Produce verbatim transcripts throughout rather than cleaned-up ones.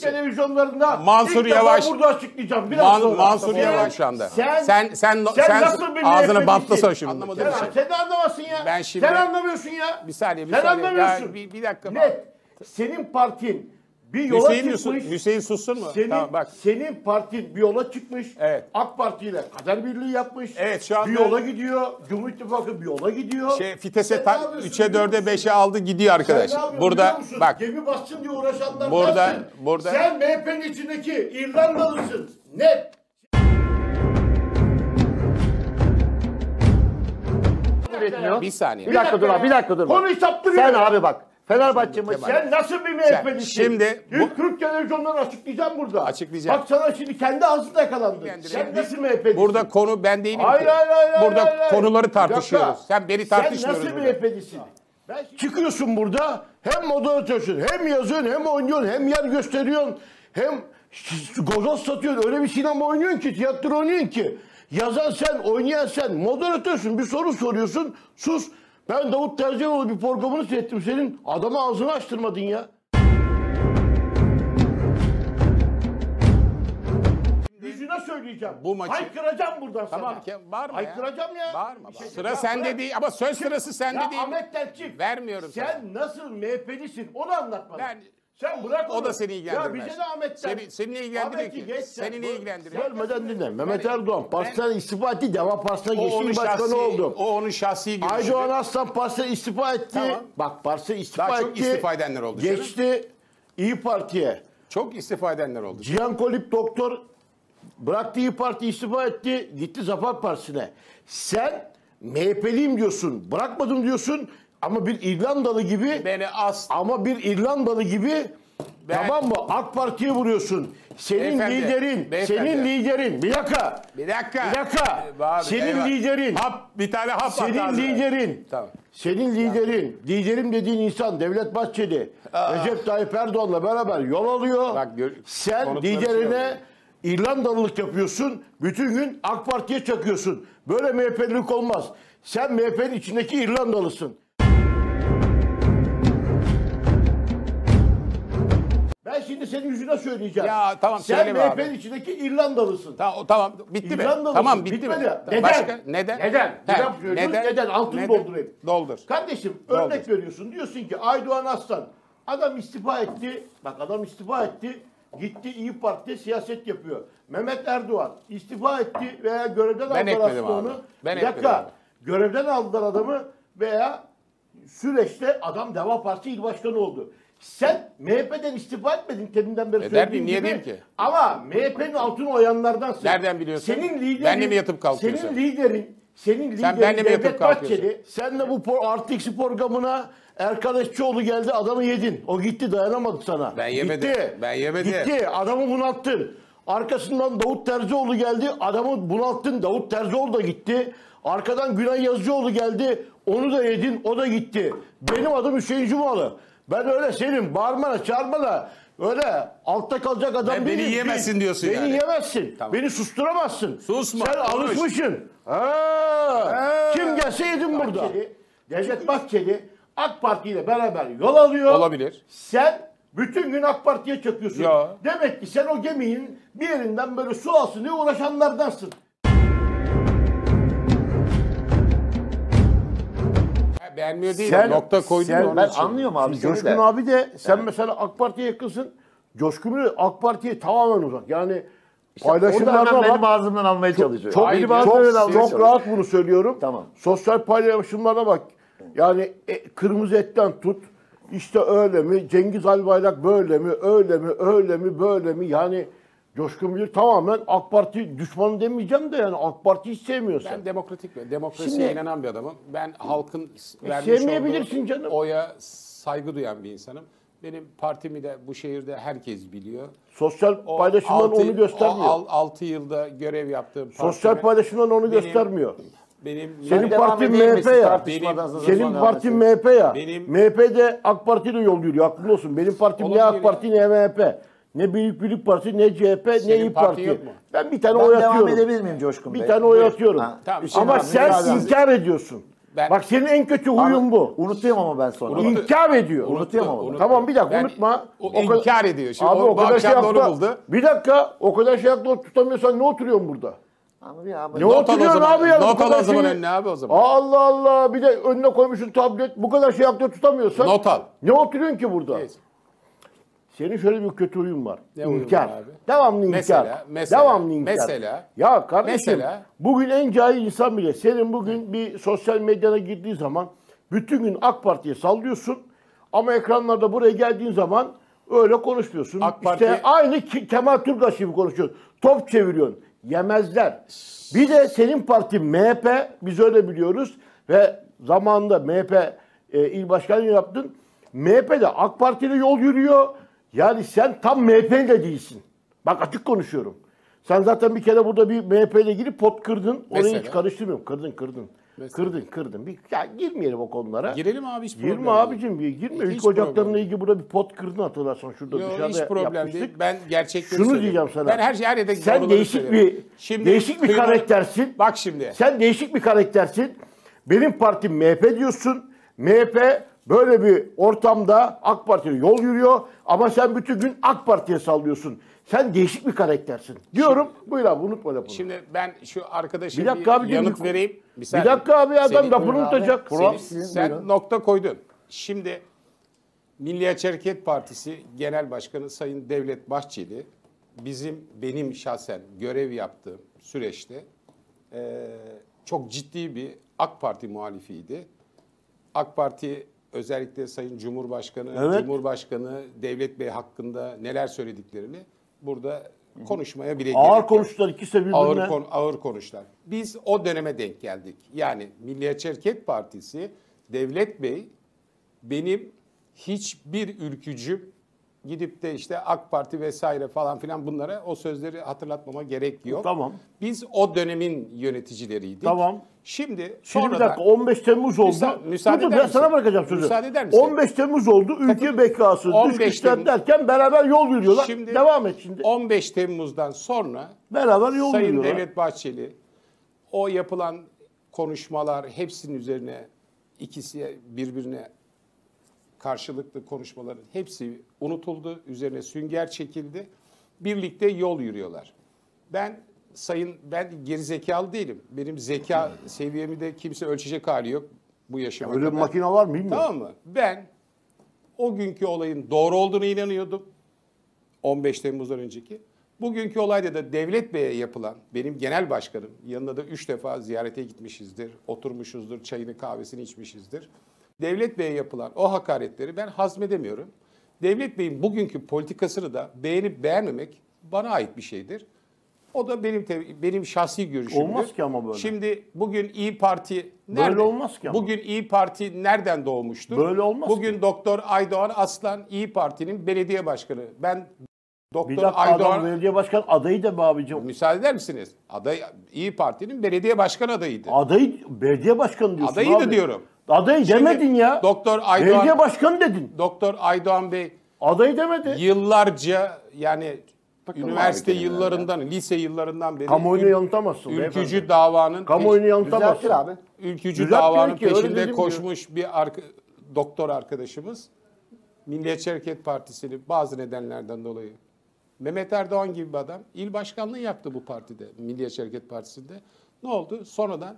için. Televizyonlarında Mansur Yavaş burada açıklayacağım. Biraz Man, sonra. Mansur tamam. Yavaş anda. Sen sen sen, sen, sen ağzını bantlasana şimdi. Anlamadım sen, şey. sen anlamazsın ya. Ben şimdi, sen anlamıyorsun ya. Bir saniye bir sen saniye. Anlamıyorsun. Ya, bir, bir dakika. Net. Senin partin bir yola Hüseyin çıkmış. Hüseyin sussun mu? Senin, tamam, bak. senin partin bir yola çıkmış. Evet. AK Parti ile kader birliği yapmış. Evet, şu anda bir yola gidiyor. Cumhur İttifakı bir yola gidiyor. Şey, Fites'e üçe dörde beşe aldı gidiyor arkadaş. Burada bak. Gemi bassın diye uğraşanlar burada, bassın. Burada. Sen M H P'nin içindeki İrlandalısın. Net. Bir saniye. Bir dakika dur abi. Bir dakika dur. Konuyu saptırıyor. Sen abi bak. Fenerbahçe maçı. Sen nasıl bir M H P'lisin? Şimdi bu Türk televizyonundan açıklayacağım burada. Açıklayacağım. Bak sana şimdi kendi ağzında yakalandı. Sen şimdi nasıl M H P'lisin? Burada konu ben değilim. Hayır hayır hayır. Burada hayır, hayır. konuları tartışıyoruz. Yaka. Sen beni tartışmıyorsun. Sen nasıl M H P'lisin? Çıkıyorsun burada hem moderatörün, hem yazıyorsun, hem oynuyorsun, hem yer gösteriyorsun, hem gazoz satıyorsun. Öyle bir sinema oynuyorsun ki, tiyatro oynuyorsun ki. Yazan sen, oynayan sen, moderatörsün. Bir soru soruyorsun, sus. Ben Davut Tercanoğlu bir programını seyrettim senin. Adama ağzını açtırmadın ya. Yüzüne söyleyeceğim. Bu maçı... Haykıracağım buradan tamam, sana. Tamam bağırma Haykıracağım ya. ya. Bağırma. Şey, Sıra sende değil ama söz çık. sırası sende değil. Ya Ahmet'ten çık. Vermiyorum Sen sana. nasıl M H P'lisin onu anlatma. Ben... Sen bırak onu. O da seni ilgilendirmez. Ya bize de Ahmet'ten. Seni, seninle ilgilendirmek ki. Seni ne ilgilendirmek? Görmeden dinle. Mehmet Erdoğan partiden istifa etti. Deva Partisi'ne geçti. Başkanı oldu. O onun şahsi görüşü. Aydoğan Aslan partiden istifa etti. Tamam. Bak partiden istifa Daha etti. Daha çok istifa edenler oldu. Geçti canım. İyi Parti'ye. Çok istifa edenler oldu. Cihan Kolip doktor bıraktı İyi Parti, istifa etti. Gitti Zafer Partisi'ne. Sen M H P'liyim diyorsun. Bırakmadım diyorsun. Ama bir İrlandalı gibi beni as ama bir İrlandalı gibi ben... tamam mı? AK Parti'ye vuruyorsun. Senin beyefendi, liderin, beyefendi. senin liderin. Bir dakika. Bir dakika. Bir dakika. Abi, senin eyvallah. liderin. Hap, bir tane hap Senin atardı. liderin. Tamam. Senin liderin. Tamam. Liderim dediğin insan Devlet Bahçeli, Aa. Recep Tayyip Erdoğan'la beraber yol alıyor. Bak, Sen liderine şey İrlandalılık yapıyorsun. Bütün gün AK Parti'ye çakıyorsun. Böyle M H P'lilik olmaz. Sen M H P'nin içindeki İrlandalısın. Ben şimdi senin yüzüne söyleyeceğim. Ya tamam söyle abi. Sen M H P'nin içindeki İrlandalısın. Tamam tamam bitti mi? Tamam bitti mi? Neden? Başka, neden? Neden? Neden? Neden? Neden? Altını doldurayım. Doldur. Kardeşim doldur. Örnek veriyorsun. Diyorsun ki Aydoğan Aslan adam istifa etti. Bak adam istifa etti. Gitti İyi Parti'de siyaset yapıyor. Mehmet Erdoğan istifa etti veya görevden ben aldılar Aslan'ı. Ben etmedim Yaka, abi. Görevden aldılar adamı veya süreçte adam Deva Partisi il başkanı oldu. Sen M H P'den istifa etmedin teminden beri e söylediğim gibi. Niye ki? Ama M H P'nin altını oyanlardansın. Nereden biliyorsun? Senin liderin. Benle mi yatıp kalkıyorsun? Senin liderin. Senin sen liderin benle mi yatıp kalkıyorsun? Senle bu artı eksi programına Erkan Eşçioğlu geldi adamı yedin. O gitti dayanamadık sana. Ben yemedim. Gitti. Ben yemedim. Gitti adamı bunalttın. Arkasından Davut Tercioğlu geldi adamı bunalttın. Davut Tercioğlu da gitti. Arkadan Günay Yazıcıoğlu geldi. Onu da yedin o da gitti. Benim adım Hüseyin Cumalı. Ben öyle senin bağırmana çağırmana öyle altta kalacak adam ben değilim. Beni yiyemezsin diyorsun beni yani. Beni yiyemezsin. Tamam. Beni susturamazsın. Susma. Sen konuş. alışmışsın. Ha. Ha. Kim gelse yedin Bahçeli, burada. Devlet Bahçeli AK Parti ile beraber yol alıyor. Olabilir. Sen bütün gün AK Parti'ye çakıyorsun. Ya. Demek ki sen o geminin bir yerinden böyle su alsın diye uğraşanlardansın. Beğenmiyor değil. Sen, nokta koydun mu onun için? Anlıyorum abi. Coşkun de. abi de sen evet. mesela AK Parti'ye yakınsın. Coşkun'u AK Parti'ye tamamen uzak. Yani işte paylaşımlardan benim ağzımdan almaya çalışıyor. Çok, Hayır, çok, çok, çok rahat bunu söylüyorum. Tamam. Sosyal paylaşımlara bak. Yani e, kırmızı etten tut. İşte öyle mi? Cengiz Albayrak böyle mi? Öyle mi? Öyle mi? Böyle mi? Yani Coşkun Bilir tamamen AK Parti düşmanı demeyeceğim de yani AK Parti'yi sevmiyorsun. Ben demokratik bir, demokrasiye Şimdi, inanan bir adamım. Ben halkın e, vermiş olduğu canım. oya saygı duyan bir insanım. Benim partimi de bu şehirde herkes biliyor. Sosyal o paylaşımdan altı, onu göstermiyor. altı yılda görev yaptığım sosyal paylaşımdan onu benim, göstermiyor. Benim, senin partin M H P ya. Benim, senin partin M H P ya. Benim, M H P de AK Parti de yol yürüyor. Aklın olsun. Benim partim ne AK Parti ne M H P. Ne Büyük Birlik Partisi, ne C H P, Senin ne İYİ Parti. Yok mu? Ben bir tane ben oy atıyorum. Ben devam edebilir miyim Coşkun Bey? Bir tane oy atıyorum. Tamam. Ama sen inkar ediyorsun. Ben... Bak senin en kötü huyun bu. Unutuyorum ama ben sonra. Unuttu. İnkar ediyor. Unutuyorum ama. Unuttu. Tamam bir dakika ben, unutma. O o inkar ediyor. Şimdi abi o, o kadar şey yaptı. Bir dakika o kadar şey yaptı tutamıyorsan ne oturuyorsun burada? Abi abi. Ne oturuyorsun abi ya? Not al o zaman önüne abi o zaman. Allah Allah bir de önüne koymuşsun tablet bu kadar şey yaptı tutamıyorsan. Not al. Ne oturuyorsun ki burada? Neyse. Senin şöyle bir kötü huyun var. Ne inkar. Var devamlı inkar. Mesela, mesela, devamlı inkar. Mesela. Ya kardeşim mesela, bugün en cahil insan bile senin bugün bir sosyal medyana girdiği zaman bütün gün AK Parti'ye sallıyorsun ama ekranlarda buraya geldiğin zaman öyle konuşmuyorsun. AK Parti... İşte aynı Kemal Türktaş gibi konuşuyorsun. Top çeviriyorsun. Yemezler. Bir de senin parti M H P biz öyle biliyoruz ve zamanında M H P e, il başkanı yaptın. M H P'de AK Parti'yle yol yürüyor. Yani sen tam M H P'yle değilsin. Bak açık konuşuyorum. Sen zaten bir kere burada bir M H P'yle girip pot kırdın. Orayı mesela, hiç karıştırmıyorum. Kırdın kırdın. Mesela. Kırdın kırdın. Bir, ya girmeyelim o konulara. Girelim abi hiç problem. Girme abicim. Girme. Hiç İlk Ocaklar'la ilgili burada bir pot kırdın hatırlarsan. Şurada yo, dışarıda hiç problem yapmıştık. Değil. Ben gerçekleri şunu söyleyeyim. Diyeceğim sana. Ben her şey her yerde sen değişik bir, şimdi, değişik bir karaktersin. Bak şimdi. Sen değişik bir karaktersin. Benim partim M H P diyorsun. M H P... Böyle bir ortamda AK Parti'ye yol yürüyor ama sen bütün gün AK Parti'ye sallıyorsun. Sen değişik bir karaktersin. Diyorum şimdi, buyur abi unutma lafını. Şimdi ben şu arkadaşa bir, bir abi, yanıt bir, vereyim. Bir, bir dakika abi adam lafını unutacak. Seni, seni, sen buyurun. Nokta koydun. Şimdi Milliyetçi Hareket Partisi Genel Başkanı Sayın Devlet Bahçeli bizim benim şahsen görev yaptığım süreçte e, çok ciddi bir AK Parti muhalifiydi. AK Parti özellikle Sayın Cumhurbaşkanı, evet. Cumhurbaşkanı Devlet Bey hakkında neler söylediklerini burada konuşmaya bile ağır gerek konuştular yok. İkisi birbirine. Ağır, kon ağır konuştular. Biz o döneme denk geldik. Yani Milliyetçi Hareket Partisi, Devlet Bey benim hiçbir ülkücüm gidip de işte AK Parti vesaire falan filan bunlara o sözleri hatırlatmama gerek yok. Tamam. Biz o dönemin yöneticileriydik. Tamam. Şimdi sonra bir dakika on beş Temmuz oldu. Müsaade eder ben misin? Sana bırakacağım sözü. Müsaade eder misin? on beş Temmuz oldu. Ülke bekası. on beş Temmuz derken beraber yol yürüyorlar. Şimdi, devam et şimdi. on beş Temmuz'dan sonra beraber yol Sayın yürüyorlar. Devlet Bahçeli o yapılan konuşmalar hepsinin üzerine ikisi birbirine karşılıklı konuşmaların hepsi unutuldu. Üzerine sünger çekildi. Birlikte yol yürüyorlar. Ben sayın ben gerizekalı değilim. Benim zeka seviyemi de kimse ölçecek hali yok bu yaşamda. Öyle bir makine var mı bilmiyorum. Tamam mı? Ben o günkü olayın doğru olduğunu inanıyordum. on beş Temmuz'dan önceki. Bugünkü olayda da Devlet Bey'e yapılan benim genel başkanım yanında da üç defa ziyarete gitmişizdir. Oturmuşuzdur. Çayını kahvesini içmişizdir. Devlet Bey'e yapılan o hakaretleri ben hazmedemiyorum. Devlet Bey'in bugünkü politikasını da beğenip beğenmemek bana ait bir şeydir. O da benim benim şahsi görüşümdür. Olmaz ki ama böyle. Şimdi bugün İyi Parti nerede? Böyle olmaz ki ama. Bugün İyi Parti nereden doğmuştur? Böyle olmaz bugün ki. Doktor Aydoğan Aslan İyi Parti'nin belediye başkanı. Ben Doktor Aydoğan adam, belediye başkan adayı da mı abicim? Müsaade eder misiniz? Aday İyi Parti'nin belediye başkan adayıydı. Adayı belediye başkanı diyorsun. Adayıydı abi. Diyorum. Adayı şimdi demedin ya. Doktor Aydoğan. Belediye başkanı dedin. Doktor Aydoğan Bey. Adayı demedi. Yıllarca yani bakın üniversite yıllarından, ya. Lise yıllarından beri. Kamuoyunu yanıltamazsın. Ülkücü davanın. Kamuoyunu yanıltamazsın abi. Ülkücü düzeltir davanın ki, peşinde koşmuş diyor. Bir arka, doktor arkadaşımız. Milliyetçi Hareket Partisi'ni bazı nedenlerden dolayı. Mehmet Erdoğan gibi bir adam il başkanlığı yaptı bu partide. Milliyetçi Hareket Partisi'nde. Ne oldu? Sonradan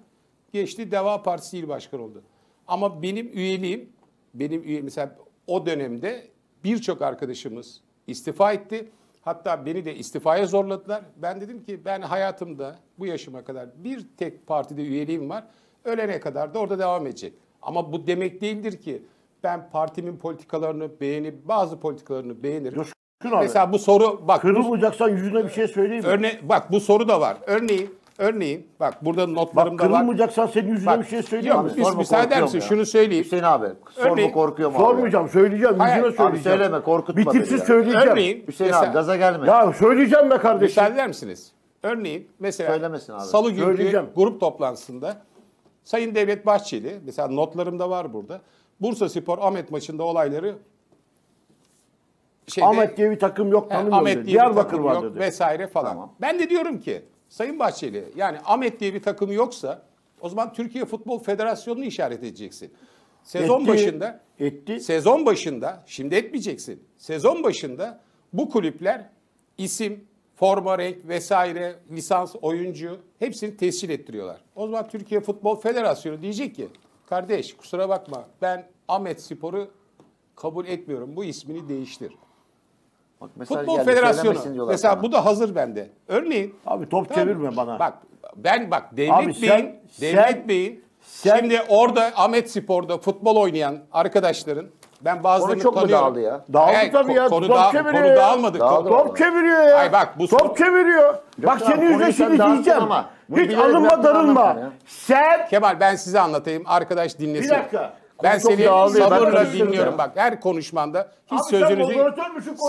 geçti Deva Partisi il başkanı oldu. Ama benim üyeliğim, benim üyeliğim, mesela o dönemde birçok arkadaşımız istifa etti. Hatta beni de istifaya zorladılar. Ben dedim ki ben hayatımda bu yaşıma kadar bir tek partide üyeliğim var. Ölene kadar da orada devam edecek. Ama bu demek değildir ki ben partimin politikalarını beğenip bazı politikalarını beğenirim. Mesela bu soru bak. Kırılmayacaksan yüzüne bir şey söyleyeyim mi? Örne bak bu soru da var. Örneğin. Örneğin bak burada notlarım bak, da var. Kırılmayacaksan senin yüzüne bak, bir şey söyleyeyim mi? Yok müsaade eder misin? Şunu söyleyeyim. Hüseyin abi sorma örneğin, korkuyorum abi. Sormayacağım söyleyeceğim. Hayır, yüzüne söyleyeceğim. Abi, söyleme korkutma beni. Bir tipsiz yani. Söyleyeceğim. Örneğin, Hüseyin mesela, abi gaza gelme. Ya söyleyeceğim be kardeşim. Müsaade eder misiniz? Örneğin mesela söylemesin abi. Salı günkü grup toplantısında Sayın Devlet Bahçeli mesela notlarım da var burada. Bursaspor Ahmet maçında olayları şeyde, Ahmet diye bir takım yok tanımıyor. Yani, Diyarbakır var dedi. Vesaire falan. Tamam. Ben de diyorum ki Sayın Bahçeli yani Ahmet diye bir takım yoksa O zaman Türkiye Futbol Federasyonu'nu işaret edeceksin. Sezon etti, başında etti. Sezon başında, şimdi etmeyeceksin. Sezon başında bu kulüpler isim, forma, renk vesaire, lisans, oyuncu hepsini tescil ettiriyorlar. O zaman Türkiye Futbol Federasyonu diyecek ki kardeş kusura bakma ben Ahmet Spor'u kabul etmiyorum. Bu ismini değiştir. Bak, Futbol Federasyonu mesela bana. Bu da hazır bende. Örneğin. Abi top tamam, çevirme bana. Bak ben bak Devlet abi, sen, Bey'in, sen, Devlet Bey'in sen, şimdi orada Ahmet Spor'da futbol oynayan arkadaşların ben bazılarını konu çok tanıyorum. Mu dağıldı ya? Dağıldı yani, tabii ya. Konu, top da, konu ya. Dağılmadı. Dağıldı top dağıldı. Çeviriyor ya. Ay bak, bu top spor... çeviriyor. Bak seni yüzde şimdi diyeceğim. Ama. Hiç alınma darılma. Sen. Kemal ben size anlatayım. Arkadaş dinlesin. Bir dakika. Ben seni sabırla dinliyorum ya. Bak her konuşmanda hiç abi sözünüzü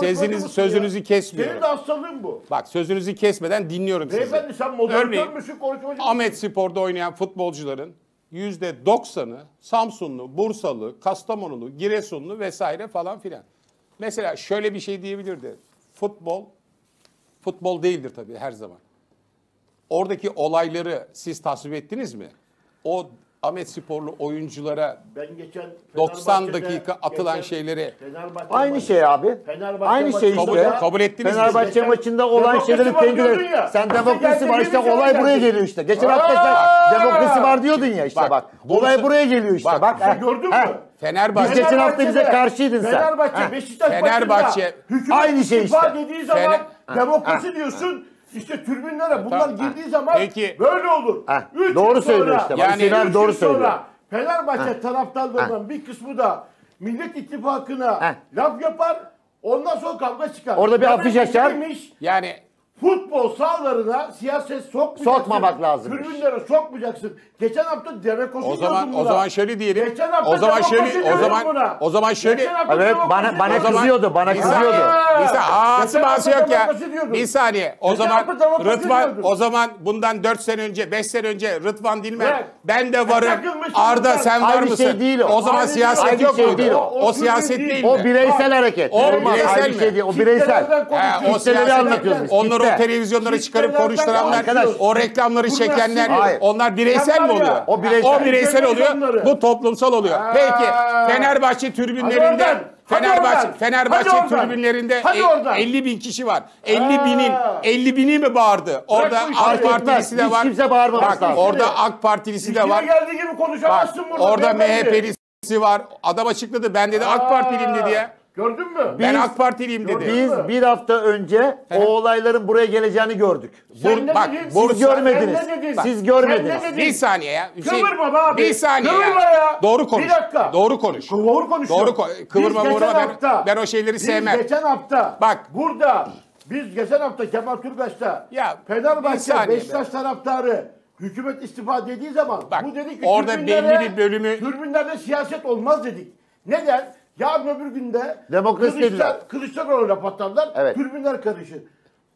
sözünüzü, sözünüzü kesmiyorum. Senin de hastalığın bu. Bak sözünüzü kesmeden dinliyorum sizi. Beyefendi sen moderatör müsün? Ahmet Spor'da oynayan futbolcuların yüzde doksanı Samsunlu, Bursalı, Kastamonulu, Giresunlu vesaire falan filan. Mesela şöyle bir şey diyebilirdi. Futbol, futbol değildir tabii her zaman. Oradaki olayları siz tasvip ettiniz mi? O Ahmet Sporlu oyunculara ben geçen doksan dakika atılan geçen, şeyleri. Aynı maçı. Şey abi. Aynı maçı. Şey işte. Kabul, kabul ettiniz mi? Fenerbahçe ya. Maçında olan şeyleri pencereler. Sen demokrasi var işte olay buraya geliyor işte. Geçen hafta sen demokrasi var diyordun ya işte bak. bak. Olay buraya geliyor işte bak. bak. bak. Gördün mü? Fenerbahçe. Biz geçen hafta bize karşıydın sen. Fenerbahçe, Beşiktaş Fenerbahçe. Aynı şey işte. Dediği zaman demokrasi diyorsun. İşte tribünlere bunlar tamam. girdiği zaman Peki. böyle olur. Ha. Üç doğru söylüyor işte. Yani üç doğru söylüyor. Fenerbahçe taraftarlarından bir kısmı da Millet İttifakı'na ha. laf yapar. Ondan sonra kavga çıkar. Orada bir afiş açar. Yani futbol sahalarına siyaset sokmayacaksın. Sokmamak lazım. Tribünlere sokmayacaksın. Geçen hafta Derekosu o zaman buna. o zaman şöyle diyelim. Geçen hafta o zaman şöyle o zaman buna. o zaman şöyle evet, bana bana kızıyordu. Bana kızıyordu. Asıl yok ya. Bir saniye. O Geçen zaman Rıdvan o zaman bundan dört sene önce, beş sene önce Rıdvan Dilmen evet. ben de varım. Arda sen var mısın? Şey değil o. O zaman aynı siyaset yok şey değil o. O, o siyaset değil. değil. O bireysel hareket. O bireysel mi? Şey değil. O bireysel. O siyasetleri anlatıyoruz. Onları o televizyonlara çıkarıp konuşturanlar, arkadaş, o reklamları çekenler hayır. onlar bireysel mi oluyor? O bireysel, o bireysel oluyor. Bu toplumsal oluyor. Aa. Peki Fenerbahçe tribünlerinden Fenerbahçe Fenerbahçe tribünlerinde elli bin kişi var. elli binin elli bini mi bağırdı? Orada AK Partilisi de var. Kimse bağırmamış. Orada AK Partilisi de var. Geldiği gibi konuşamazsın burada. Orada M H P'lisi var. Adam açıkladı. Ben dedi AK Partiliyim dedi ya. Gördün mü? Biz, ben AK Partiliyim dedi. Biz bir hafta önce He. o olayların buraya geleceğini gördük. Bur, bak, dedin, siz görmediniz. Bak, siz görmediniz. Bir saniye ya. Hüseyin, kıvırma abi. Bir saniye kıvırma ya. ya. Doğru konuş. Bir dakika. Doğru konuş. Doğru konuş. Doğru kıvırma vurma. Ben, ben o şeyleri sevmem. Geçen hafta bak burada biz geçen hafta Kemal Türkbaş'ta Fenerbahçe Beşiktaş taraftarı hükümet istifa dediği zaman bak, bu dedik orada belli bir bölümü türbünlerde siyaset olmaz dedik. Neden? Yarın öbür günde Kılıçlar, Kılıçdaroğlu'na patlarlar, evet. türbünler karışır.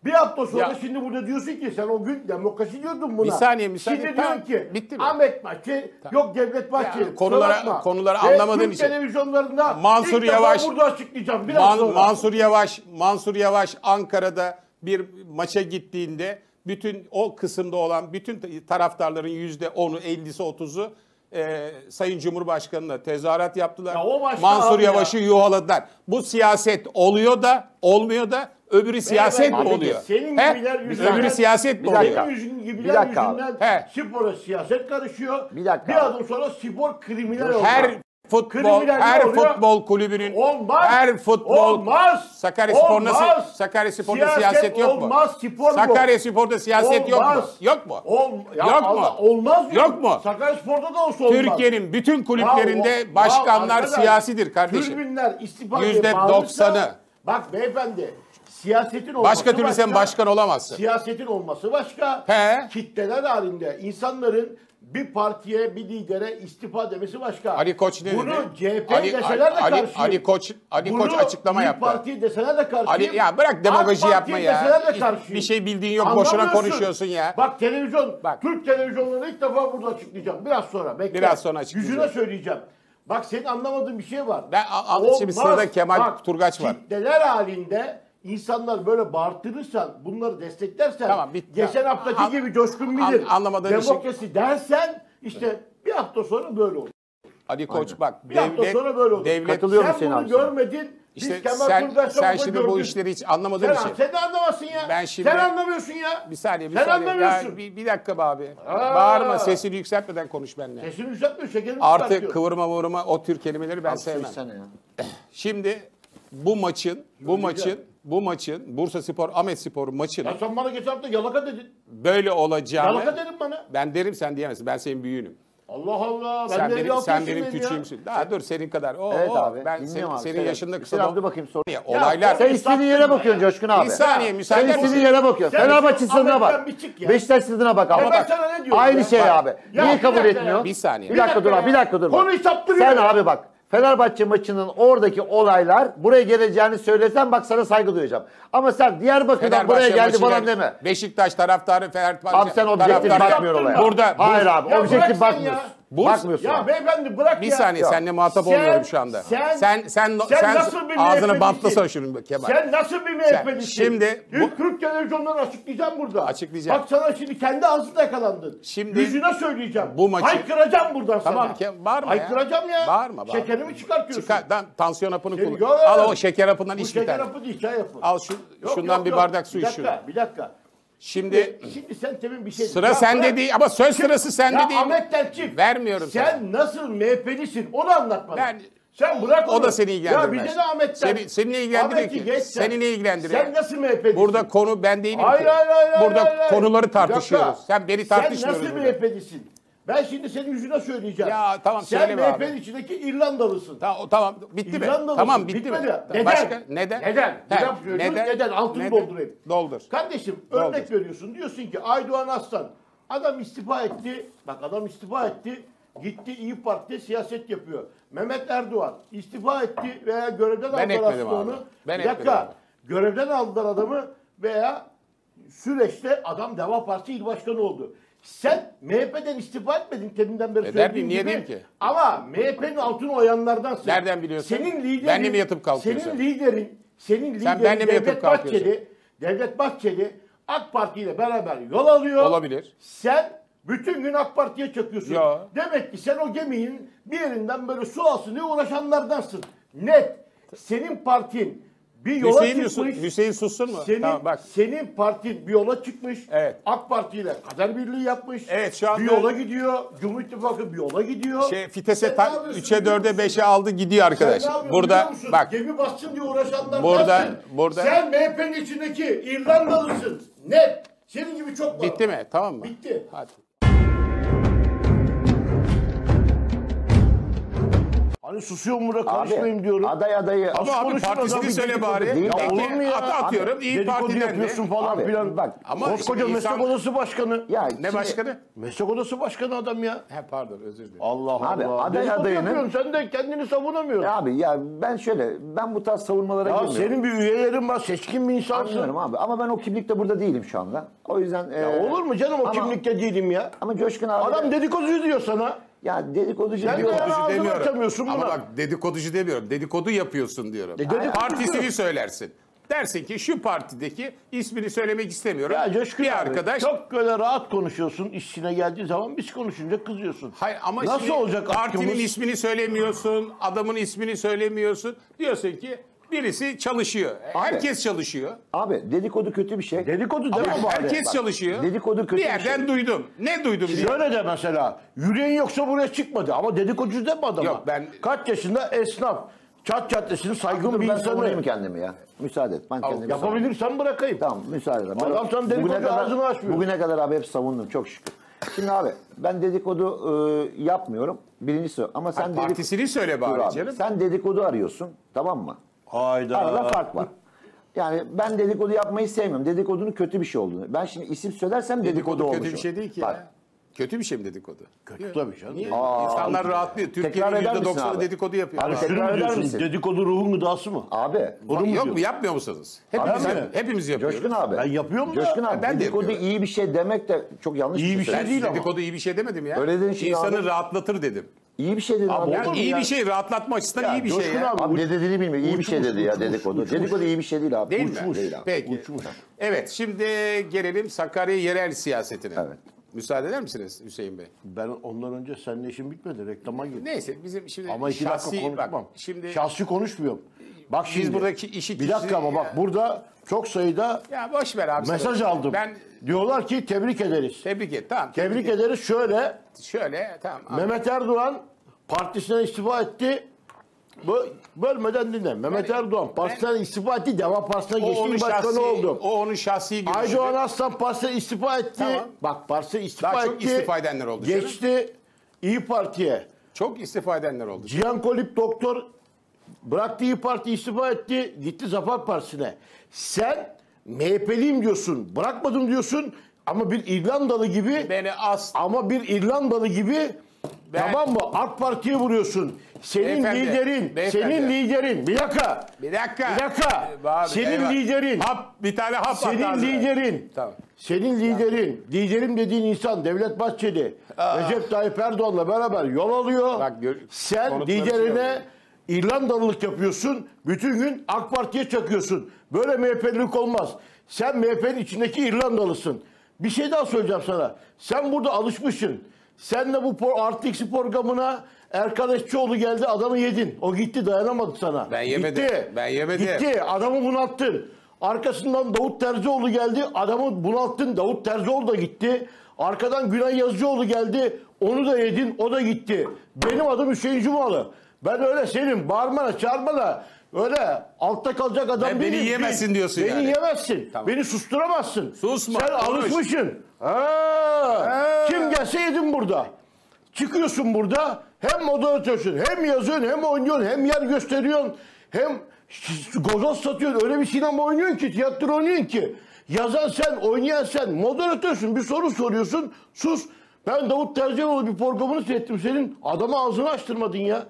Bir hafta sonra ya. Şimdi burada diyorsun ki sen o gün demokrasi diyordun buna. Bir saniye, bir saniye. Şimdi tamam. diyorsun ki Ahmet Bahçeli, tamam. yok Devlet Bahçeli. Konulara, konuları anlamadığım için. Televizyonlarında Mansur Yavaş, burada açıklayacağım. Biraz Man, Mansur Yavaş, Mansur Yavaş Ankara'da bir maça gittiğinde bütün o kısımda olan bütün taraftarların yüzde onu, ellisi, otuzu Ee, Sayın Cumhurbaşkanı'na tezahürat yaptılar. Ya Mansur Yavaş'ı ya. yuhaladılar. Bu siyaset oluyor da olmuyor da öbürü evet, siyaset mi oluyor? Senin gibiler yüzünden, öbürü siyaset mi oluyor? Senin gibiler yüzünden spora siyaset karışıyor. Bir, bir adım sonra spor kriminal oluyor. Her futbol, her futbol kulübünün olmaz, her futbol olmaz. Sakaryaspor'da Sakaryaspor'da siyaset, siyaset yok mu? Sakaryaspor'da siyaset olmaz. yok mu? Yok mu? Ol, ya yok Allah, mu? Olmaz diyor. Yok mu? Sakaryaspor'da da olsa olmaz. Türkiye'nin bütün kulüplerinde ya, o, başkanlar ya, siyasidir kardeşim. Tribünler istifadeye yüzde doksanı. Bak beyefendi, siyasetin olması başka türlü sen başkan olamazsın. Siyasetin olması başka. He. Kitleler halinde insanların bir partiye, bir lidere istifa demesi başka. Ali Koç ne dedi? Bunu C H P deseler de karşıyım. Ali Koç, Ali Koç açıklama yaptı. Bunu bir partiye deseler de karşıyım. Ya bırak demagoji yapma ya. Bir şey bildiğin yok, boşuna konuşuyorsun ya. Bak televizyon, bak. Türk televizyonlarını ilk defa burada açıklayacağım. Biraz sonra bekle. Biraz sonra açıklayacağım. Yüzüne söyleyeceğim. Bak senin anlamadığın bir şey var. Ben anladım. Şimdi sırada Kemal bak, Turgaç var. Kitleler halinde İnsanlar böyle bağırtırırsan, bunları desteklersen, tamam, geçen haftaki an, gibi coşkun bilir, an, demokrasi şey. dersen İşte evet. bir hafta sonra böyle olur. Ali Koç Aynen. bak bir devlet, hafta sonra böyle olur. Devlet, sen bunu abi. görmedin. İşte sen, sen şimdi gördün. bu işleri hiç anlamadığın için. Sen, sen de anlamazsın ya. Ben şimdi, sen anlamıyorsun ya. Bir saniye. Bir sen saniye. anlamıyorsun. Ya, bir, bir dakika be abi. Aa. Bağırma, sesini yükseltmeden konuş benimle. Sesini yükseltmiyor. Şekerini Artık kıvırma vurma o tür kelimeleri ben Abi, sevmem. Ya. Şimdi bu maçın, bu Yürüyeceğim. maçın, bu maçın Bursa Spor, Ahmet Spor'un maçını. Ya sen bana geçen hafta yalaka dedin. Böyle olacağını. Yalaka dedim bana. Ben derim, sen diyemezsin. Ben senin büyüğünüm. Allah Allah. Sen ben benim, benim, sen benim küçüğümsün. Daha sen, dur senin kadar. Oo, evet abi. Ben senin, abi, senin yaşında kısa. Sen bakayım sorun. Ya, olaylar. Sen istediğin yere bakıyorsun Coşkun abi. Bir saniye müsaade et. Sen istediğin yere bakıyorsun. Fenerbahçe sınırına bak. Beşiktaş sınırına bak. Ama bak. Aynı şey abi. Niye kabul etmiyor? Bir saniye. Bir dakika dur abi. Bir dakika dur. Konuyu saptırıyor. Sen abi bak. Fenerbahçe maçının oradaki olaylar buraya geleceğini söylesen bak sana saygı duyacağım. Ama sen Diyarbakır'dan buraya geldi falan deme. Beşiktaş taraftarı Fenerbahçe. Abi sen objektif bakmıyor olaya. Burada, Hayır bu, abi objektif bakmıyorsun. Ya. Bakmıyorsun. Ya abi. beyefendi bırak bir ya. Bir saniye ya. Seninle muhatap sen, olmuyorum şu anda. Sen sen, sen, sen, sen nasıl bir ağzını bantlasana şunu Kemal. Sen nasıl bir meyfetlisin? Şimdi bu Türk televizyondan açıklayacağım burada. Açıklayacağım. Bak sana şimdi kendi ağzında yakalandın. Şimdi yüzüne söyleyeceğim. Bu maçı haykıracağım buradan tamam, sana. Tamam bağırma ya. Haykıracağım ya. Bağırma bağırma. Şekerimi çıkartıyorsun. Çıkar. Lan tansiyon hapını şey, kullan. Yok, Al o şeker hapından iç bir tane. Şeker hapı değil, çay hapı. Al şu yok, şundan yok, bir yok. bardak su iç şunu. Bir dakika, bir dakika. Şimdi, şimdi sen temin bir şey sıra sende değil ama söz çık, sırası sende değil. Ahmet'ten çık. Vermiyorum sen sana. Sen nasıl M H P'lisin onu anlatma. Ben, sen bırak o onu. da seni ilgilendirmez. Ya bize de Ahmet'ten. Seni, seni ne ilgilendiriyor ki? Geç sen. Seni ne ilgilendiriyor? Sen nasıl M H P'lisin? Burada konu ben değilim hayır, ki. Hayır hayır Burada hayır, hayır. konuları tartışıyoruz. Dakika. Sen beni tartışmıyorsun. Sen nasıl M H P'lisin? Ben şimdi senin yüzüne söyleyeceğim. Ya tamam söyleme abi. Sen M H P'nin içindeki İrlandalısın. Tamam tamam bitti İrlandalısın. mi? Tamam bitti Bitmedi. mi? Neden? Başka? Neden? Neden? Neden? Neden? Neden? Altını Neden? doldurayım. Doldur. Kardeşim Doldur. örnek veriyorsun. Diyorsun ki Aydoğan Aslan adam istifa etti. Bak adam istifa etti. Gitti İYİ Parti'de siyaset yapıyor. Mehmet Erdoğan istifa etti veya görevden ben aldılar aslında onu. Ben Bir dakika. Etmedim. Görevden aldılar adamı veya süreçte adam Deva Partisi il başkanı oldu. Sen M H P'den istifa etmedin teminden beri e söylediğim gibi. Niye ki? Ama M H P'nin altını oyanlardansın. Nereden biliyorsun? Senin liderin. Benle mi yatıp kalkıyorsun? Senin liderin. Senin liderin Sen Devlet Bahçeli. Devlet Bahçeli AK Parti ile beraber yol alıyor. Olabilir. Sen bütün gün AK Parti'ye çakıyorsun. Ya. Demek ki sen o geminin bir yerinden böyle su alsın diye uğraşanlardansın. Net. Senin partin bir yola Hüseyin çıkmış. Hüseyin sussun mu? Senin, tamam, bak. senin partin bir yola çıkmış. Evet. AK Parti ile kader birliği yapmış. Evet şu anda. Bir yola gidiyor. Cumhur İttifakı bir yola gidiyor. Şey, Fites'e üçe dörde beşe aldı gidiyor arkadaş. Burada bak. Gemi bassın diye uğraşanlar burada, burada. Sen M H P'nin içindeki İrlandalısın. Net. Senin gibi çok var. Bitti mi? Tamam mı? Bitti. Hadi. Hani susuyor Murat konuşmayayım diyorum. Aday adayı. Ama abi partisini söyle bari. Ya olur mu ya? Ata atıyorum. İyi Parti'den yapıyorsun falan filan. Bak. Ama koskoca işte meslek insan... odası başkanı. Ya ne başkanı? Meslek odası başkanı adam ya. He pardon özür dilerim. Allah Allah. Abi aday adayını. Sen de kendini savunamıyorsun. Ya abi ya ben şöyle ben bu tarz savunmalara girmiyorum. Ya senin bir üyelerin var, seçkin bir insansın. Anlıyorum abi ama ben o kimlikte burada değilim şu anda. O yüzden. Ya e... olur mu canım o ama... kimlikte değilim ya. Ama Coşkun abi. Adam dedikoducu diyor sana. Ya dedikoducu, dedikoducu demiyorum. Ama bak dedikoducu demiyorum. Dedikodu yapıyorsun diyorum. E, dedikodu Partisini yok. söylersin. Dersin ki şu partideki ismini söylemek istemiyorum. Ya Coşkun bir abi, arkadaş. Çok böyle rahat konuşuyorsun. İşine geldiği zaman biz konuşunca kızıyorsun. Hayır ama nasıl şimdi olacak partinin hakkımız? ismini söylemiyorsun. Adamın ismini söylemiyorsun. Diyorsun ki birisi çalışıyor. Abi, herkes çalışıyor. Abi dedikodu kötü bir şey. Dedikodu deme bari. Herkes bak, çalışıyor. Dedikodu kötü bir şey. Bir yerden duydum. Ne duydum diye. Şöyle de mesela. Yüreğin yoksa buraya çıkmadı. Ama dedikoducu deme adama. Yok ben... Kaç yaşında esnaf. Çat Caddesi'nin saygın Abi, bir insanı. Ben savunayım kendimi ya. Müsaade et. Ben kendimi Yapabilirsem bırakayım. Tamam müsaade et. Adam sana dedikodu ağzını açmıyor. Bugüne kadar abi hep savundum. Çok şükür. Şimdi abi ben dedikodu e, yapmıyorum. Birincisi ama sen... Ha, dedik... Partisini söyle bari abi, canım. Sen dedikodu arıyorsun. Tamam mı? Hayda. Arada fark var. Yani ben dedikodu yapmayı sevmiyorum. Dedikodunun kötü bir şey olduğunu. Ben şimdi isim söylersem dedikodu, dedikodu olmuş. Kötü bir şey değil ki Bak. ya. Kötü bir şey mi dedikodu? Kötü tabii canım. İnsanlar abi. rahatlıyor. Türkiye'nin yüzde doksanı dedikodu yapıyor. Abi, tekrar eder misin? Dedikodu ruhun gıdası mı? Abi. Onu mu yok mu? Yapmıyor musunuz? Hepimiz, abi, hep, hepimiz yapıyoruz. Coşkun abi. Ben yapıyorum da. Coşkun abi. Ben dedikodu yapıyorum. iyi bir şey demek de çok yanlış iyi bir şey. Değil ama. Dedikodu iyi bir şey demedim ya. Öyle dedin şimdi İnsanı abi. rahatlatır dedim. İyi bir şey dedi abi. abi. Yani iyi ya. bir şey rahatlatma açısından ya, iyi bir şey ya. Abi, abi ne dediğini bilmiyor. İyi uçmuş, bir şey dedi uçmuş, ya dedikodu. Uçmuş. Dedikodu iyi bir şey değil abi. Değil uçmuş. mi? Değil abi. Peki. Uçmuş. Evet şimdi gelelim Sakarya yerel siyasetine. Evet. Müsaade eder misiniz Hüseyin Bey? Ben ondan önce seninle işim bitmedi. Reklama girdim. Neyse bizim şimdi ama iki şahsi, dakika konuşmam. Bak, şimdi, şahsi konuşmuyorum. Bak biz şimdi, buradaki işi bir dakika ama ya. Bak burada çok sayıda ya boş ver abi mesaj sana. Aldım. Ben, diyorlar ki tebrik ederiz. Tebrik et tamam. Tebrik, tebrik ederiz. ederiz şöyle. Şöyle tamam. Mehmet Erdoğan partisinden istifa etti. Bölmeden dinle. Yani, Mehmet Erdoğan partiden istifa etti. Deva Partisi'ne geçti. Başkanı oldu. O onun şahsi görüşü. Aydoğan Aslan partiden istifa etti. Tamam. Bak partiden istifa Daha etti. Daha çok istifa edenler oldu. Geçti. Canım. İyi Parti'ye. Çok istifa edenler oldu. Cihan Kolip doktor bıraktı İyi Parti istifa etti. Gitti Zafer Partisi'ne. Sen M H P'liyim diyorsun. Bırakmadım diyorsun. Ama bir İrlandalı gibi. Beni as. Ama bir İrlandalı gibi. Ben, tamam mı? AK Parti'yi vuruyorsun. Senin beyefendi, liderin, beyefendi. senin liderin. Bir dakika. Bir dakika. Bir dakika. Abi, senin eyvah. liderin. Hap, bir tane hap Senin lazım. liderin. Tamam. Senin liderin. Tamam. Liderim dediğin insan Devlet Bahçeli. Aa. Recep Tayyip Erdoğan'la beraber yol alıyor. Bak, sen liderine İrlandalılık yapıyorsun. Bütün gün AK Parti'ye çakıyorsun. Böyle M H P'lilik olmaz. Sen M H P'nin içindeki İrlandalısın. Bir şey daha söyleyeceğim sana. Sen burada alışmışsın. Sen de bu artı eksi programına Erkan Eşçioğlu geldi, adamı yedin. O gitti, dayanamadı sana. Ben yemedim. Gitti. Ben yemedim. Gitti, adamı bunalttın. Arkasından Davut Terzioğlu geldi, adamı bunalttın. Davut Terzioğlu da gitti. Arkadan Günay Yazıcıoğlu geldi, onu da yedin, o da gitti. Benim adım Hüseyin Cumalı. Ben öyle senin bağırmana, çağırmana, öyle altta kalacak adam ben değilim. Beni yemezsin diyorsun beni yani. Beni yemezsin. Tamam. Beni susturamazsın. Susma. Sen konuş. Alışmışsın. Ha, kim gelse yedin burada. Çıkıyorsun burada. Hem moderatörün, hem yazıyorsun, hem oynuyorsun, hem yer gösteriyorsun. Hem gazoz satıyorsun. Öyle bir sinema oynuyorsun ki, tiyatro oynuyorsun ki. Yazan sen, oynayan sen. Moderatörsün. Bir soru soruyorsun. Sus. Ben Davut Terzioğlu bir programını seyrettim senin. Adama ağzını açtırmadın ya.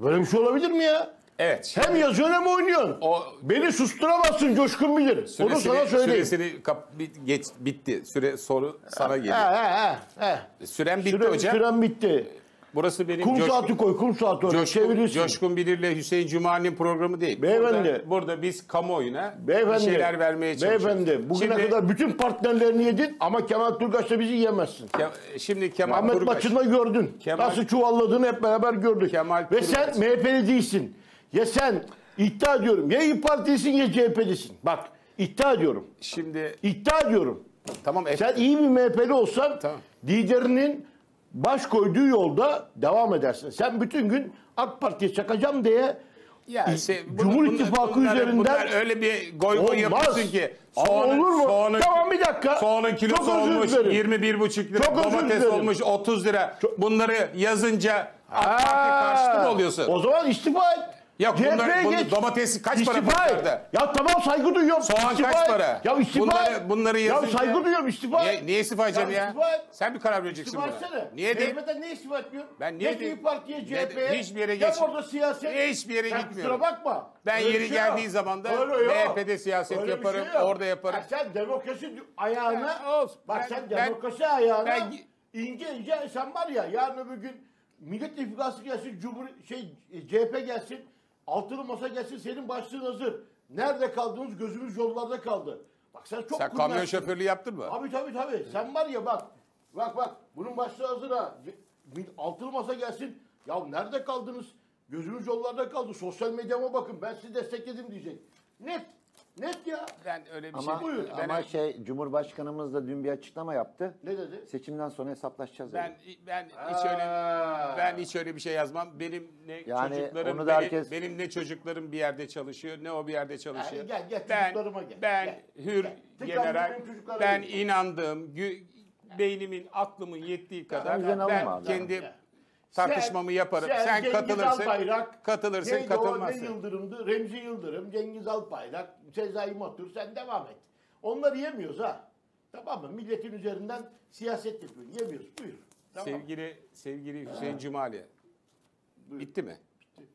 Böyle bir şey olabilir mi ya? Evet. Hem yazıyorsun hem oynuyorsun. O, beni susturamazsın Coşkun Bilir. Süresini, Onu sana söyleyeyim. Süresini kap, bit, geç, bitti. Süre soru sana geliyor. He he he. Sürem bitti Süre, hocam. Sürem bitti. Burası benim kum Coşkun, saati koy, kum saati oraya çevirirsin. Coşkun Bilir'le Hüseyin Cumali'nin programı değil. Beyefendi. Burada, burada biz kamuoyuna beyefendi, bir şeyler vermeye çalışıyoruz. Beyefendi. Bugüne şimdi, kadar bütün partnerlerini yedin ama Kemal Turgaç'la bizi yiyemezsin. Ke, şimdi Kemal Ahmet Turgaç. Ahmet maçında gördün. Kemal, nasıl çuvalladığını hep beraber gördük. Kemal Ve Turgaç. Sen M H P'li değilsin. Ya sen iddia ediyorum ya İYİ Partilisin ya C H P'lisin. Bak iddia ediyorum. Şimdi. İddia ediyorum. Tamam. Sen e iyi bir M H P'li olsan tamam. liderinin baş koyduğu yolda devam edersin. Sen bütün gün AK Parti'ye çakacağım diye ya, şey, Cumhur bunu, İttifakı bunlar, üzerinden bunlar öyle bir goy goy yapıyorsun ki soğanın, olur mu? Soğanın, tamam bir dakika. Soğanın kilosu olmuş yirmi bir buçuk lira. Çok domates olmuş otuz lira. Çok... Bunları yazınca AK Parti karşıtı mı oluyorsun? O zaman istifa et. Ya bunlar, bunlar domates kaç istifa para bunlarda? Ya tamam saygı duyuyorum. Soğan istifa kaç et. para? Ya istifa bunları, et. Bunları ya saygı duyuyorum istifa niye, et. Niye istifa edeceğim ya? İstifa ya? Sen bir karar vereceksin buna. Niye değil? Ben niye istifa etmiyorum? Ben niye değil? Partiye, C H P'ye. Hiçbir yere geç. Orada siyaset. Hiçbir yere gitmiyorum. Kusura bakma. Ben öyle yeri şey geldiği yok. zaman da M H P'de siyaset öyle yaparım, şey orada yaparım. Ya sen demokrasi ayağına olsun. Bak sen demokrasi ayağına ince ince sen var ya yarın öbür gün Millet İttifakı gelsin, Cumhur şey C H P gelsin. Altılı masa gelsin, senin başlığın hazır. Nerede kaldınız? Gözümüz yollarda kaldı. Bak sen çok Sen kurmarsın. kamyon şoförlüğü yaptın mı? Tabii tabii tabii. Hı. Sen var ya bak. Bak bak. Bunun başlığı hazır ha. Altılı masa gelsin. Ya nerede kaldınız? Gözümüz yollarda kaldı. Sosyal medyama bakın. Ben sizi destekledim diyecek. Net. Net ya. Ben öyle bir ama, şey buyur. Ama ben... şey Cumhurbaşkanımız da dün bir açıklama yaptı. Ne dedi? Seçimden sonra hesaplaşacağız. Ben yani. ben Aa. hiç öyle ben hiç öyle bir şey yazmam. Benim ne yani çocuklarım benim, herkes... benim ne çocuklarım bir yerde çalışıyor ne o bir yerde çalışıyor. Yani gel, gel, ben gel, ben gel, hür gel. General ben gel. inandığım beynimin aklımın yettiği kadar yani, ben kendi yani. tartışmamı yaparım. Sen, sen, sen katılırsın. Albayrak, katılırsın, neydi, katılmazsın. Ne Yıldırım'dı? Remzi Yıldırım, Cengiz Albayrak, Sezai Motor. Sen devam et. Onları yemiyoruz ha. Tamam mı? Milletin üzerinden siyaset yapıyoruz. Yemiyoruz. Buyur. Tamam. Sevgili sevgili Hüseyin ha. Cumali. Buyur. Bitti mi? Bitti.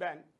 Ben